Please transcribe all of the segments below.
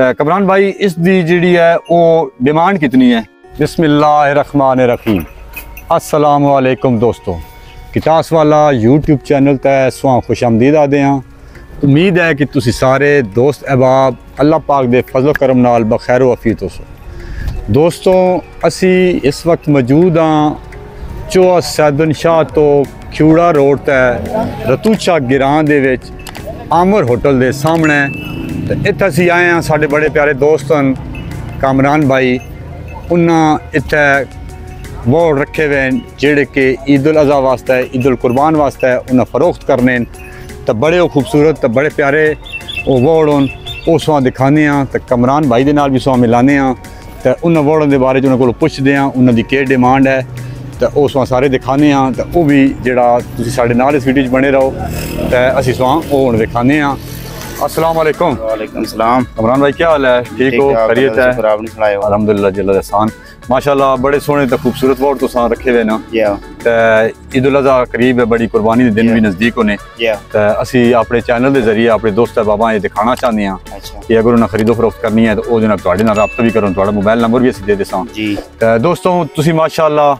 कमरान भाई इस दी जिहड़ी है वो डिमांड कितनी है? बिस्मिल्लाहिर्रहमानिर्रहीम। अस्सलामुअलैकुम दोस्तों, कितास वाला यूट्यूब चैनल ते सुआं खुशामदीद आदे हाँ। उम्मीद है कि तुसी सारे दोस्त अहबाब अल्लाह पाक दे फजलो करम नाल बखैरो अफीत हो सो। दोस्तों असी इस वक्त मौजूद हाँ चौहा सैदन शाह तो क्यूड़ा रोड ते रतूचा गिरां दे विच आमर होटल दे सामने। तो इत्थे असी आए हाँ, साढ़े बड़े प्यारे दोस्त हैं कामरान भाई, उन्हें इत्थे वोट रखे हुए हैं जेडे कि ईद उल अज़ा वास्ते ईद उल कुर्बान वास्ते उन्हें फरोख्त करने। तो बड़े वो खूबसूरत तो बड़े प्यारे वो वोट उन सह दिखाने हाँ। तो कमरान भाई के नाल भी सह मिलाने हाँ, तो उन्होंने वोटों के बारे उन्होंने को पुछते हाँ उन्होंने क्या डिमांड है, तो उस सह सारे दिखाने हाँ। तो वह भी जरा साढ़े नाल इस वीडियो बने रहो, तो असी सह वो हूँ दिखाने हाँ। अस्सलाम वालेकुम। वालेकुम अस्सलाम। कमरान भाई क्या हाल है? ठीक हो? खैरियत है? अलहमदुलिल्लाह जल्ल एहसान। माशाल्लाह बड़े सोहने तो खूबसूरत वोट तो सां रखे हुए ना। ईद उल अज़ा करीब है, बड़ी कुर्बानी के दिन भी नज़दीक होने। तो असी अपने चैनल के जरिए अपने दोस्त अहबाबां ये दिखाना चाहते हाँ कि अगर उन्हें खरीदो फरोख्त करनी है तो वो जनाब तुहाडे नाल रब्ता भी करो, तुहाडा मोबाइल नंबर भी असीं दे देसां। तो दोस्तों तुसीं माशाल्लाह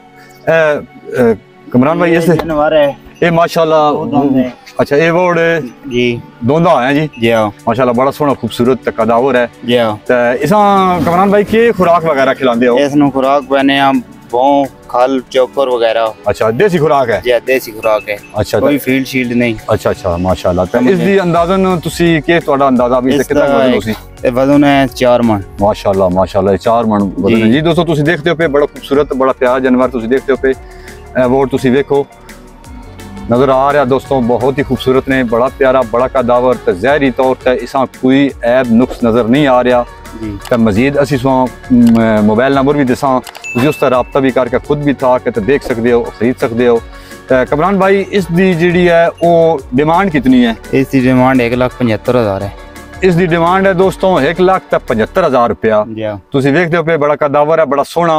कमरान भाई इस ये माशाल्लाह अच्छा ये वोट जी दोंदा है जी जी माशाल्लाह बड़ा सोहना खूबसूरत तकादावर है जी। तो इसा कमरान भाई के खुराक वगैरह खिलांदे हो? इसनु खुराक बने हम भौं खल चोकर वगैरह। अच्छा देसी खुराक है? जी देसी खुराक है। अच्छा कोई फील्ड शील्ड नहीं। अच्छा अच्छा माशाल्लाह। तो इस दी अंदाजन तुसी के तोड़ा अंदाजा भी से कितना वजन होसी? ए वजन है 4 मन। माशाल्लाह माशाल्लाह 4 मन वजन है जी। दोस्तों तुसी देखते हो पे बड़ा खूबसूरत बड़ा प्यारा जानवर तुसी देखते हो पे वोट तुसी देखो नज़र आ रहा दोस्तों, बहुत ही खूबसूरत ने, बड़ा प्यारा बड़ा कदावर। तो जहरी तौर पर इसा कोई ऐब नुक्स नज़र नहीं आ रहा। तो मजीद असी मोबाइल नंबर भी दसा उस रबता भी करके खुद भी था कि देख सकते हो खरीद सकते हो। तो कमरान भाई इस दी जिहड़ी है वो डिमांड कितनी है? इसकी डिमांड 1,75,000 है। इसकी डिमांड है दोस्तों 1,75,000 रुपया। तुसी देखते हो पे बड़ा कदावर है बड़ा सोहना।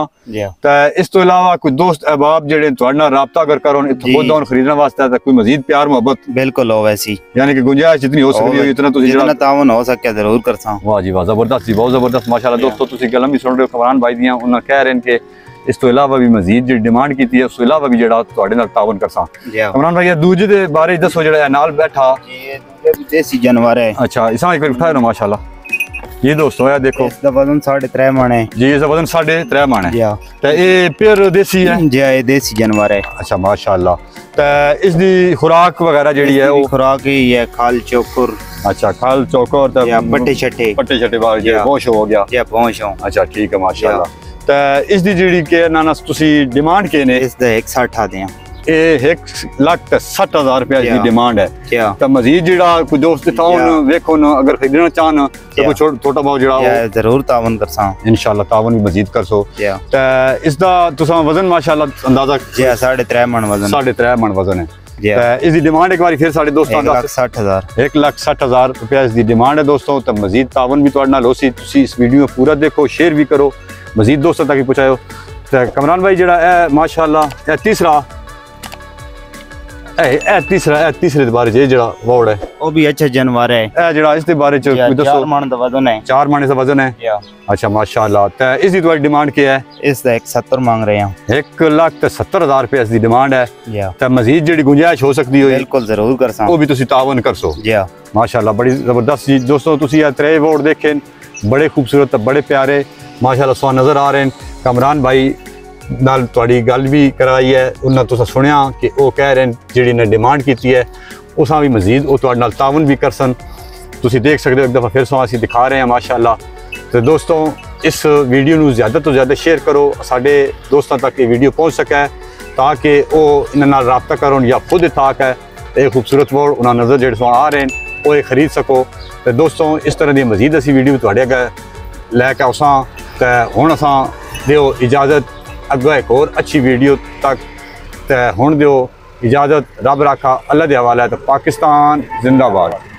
तो इस तो अलावा कोई दोस्त अहबाब जेडे तुहाडे नाल राबता अगर करोन खुद ओन खरीदने वास्ते तो कोई मजीद प्यार मोहब्बत बिल्कुल हो वैसी यानी कि गुंजाइश जितनी हो सकती है इतना तुसी जितना तावन हो सके जरूर करसा। वाह जी वाह जबरदस्त जी बहुत जबरदस्त माशाल्लाह। दोस्तों तुसी गल्लां भी सुन रहे हो कमरान भाई दियां, उन्हां कह रहे हैं कि इस तो अलावा भी मजीद जी डिमांड की है उस अलावा भी जेड़ा तुहाडे नाल तावन करसा। कमरान भाई दूजे दे बारे दसो जेड़ा नाल बैठा देसी जानवर है। अच्छा इसा एक बार उठाए ना माशाल्लाह। ये दोस्तों यार देखो इसका वजन 3.5 मन है जी। इसका वजन 3.5 मन है। तो ये पेर देसी है जी, ये देसी जानवर है। अच्छा माशाल्लाह। तो इसकी खुराक वगैरह जेडी है वो खुराक ही है खाल चोकर। अच्छा खाल चोकर तो पट्टे छट्टे बाहर जे पहुंच हो गया जी पहुंच हो। अच्छा ठीक है माशाल्लाह। तो इसकी जेडी के नाना तुसी डिमांड के ने इसदा 160 आ दे 1,60,000 रुपया की डिमांड है। तो मजीद जेड़ा कोई दोस्त तावन देखो ना अगर खरीदना चाहन तो कोई छोटा बहुत जेड़ा हो जरूर तावन करसा इंशाल्लाह तावन भी मजीद करसो। तो इसदा तुसा वजन माशाल्लाह अंदाजा जी 3.5 मन वजन 3.5 मन वजन है। इसकी डिमांड एक बार फिर साढ़े दोस्तों 1,60,000 रुपया इसकी डिमांड है दोस्तों। तो मजीद तावन भी तुहाडे नाल होसी, तुसी इस वीडियो पूरा देखो शेयर भी करो मजीद दोस्तों तक ही पहुंचाओ। तो कमरान भाई जेड़ा है माशाल्लाह ये तीसरे बारे जड़ा वोड़ है वो भी अच्छा जानवर है। इसके बारे 4 मन का वजन है। 4 मन का वजन है। अच्छा माशाल्लाह। तो इसकी तुम्हारी डिमांड क्या है? इसका 170 मांग रहे हैं। 1,70,000 रुपया इसकी डिमांड है। तो मजीद जी गुंजाइश हो सकती है बिल्कुल जरूर करसा, वो भी तुसी तावन करसो माशाल्लाह। बड़ी जबरदस्त चीज दोस्तों तुसी ये 3 वोट देखे बड़े खूबसूरत बड़े प्यारे माशाल्लाह सोहने नजर आ रहे हैं। कमरान भाई नाल तुहाडी गल भी कराई है, उन्हें तुसा सुनिया कि वह कह रहे हैं जिहड़ी ने डिमांड की है उसा भी मजीद वो तुहाडे नाल तावन भी करसन। तुसी देख सकते हो एक दफ़ा फिर सो असी दिखा रहे हैं माशाल्लाह। तो दोस्तों इस वीडियो नू ज़्यादा तो ज़्यादा शेयर करो साडे दोस्तों तक ये वीडियो पहुँच सके ताकि वह इन्हां नाल राबता करन या खुद ताक है ये खूबसूरत मोड़ उन्हां नज़र जेड़े सो आ रहे हैं वो खरीद सको। तो दोस्तों इस तरह दी मजीद असी वीडियो तुहाडे अगे लैके आउसां। तो हुण असां देओ इजाज़त, अगवा एक और अच्छी वीडियो तक। तो हुण दियो इजाज़त, रब राखा, अल्लाह दे हवाले। तो पाकिस्तान जिंदाबाद।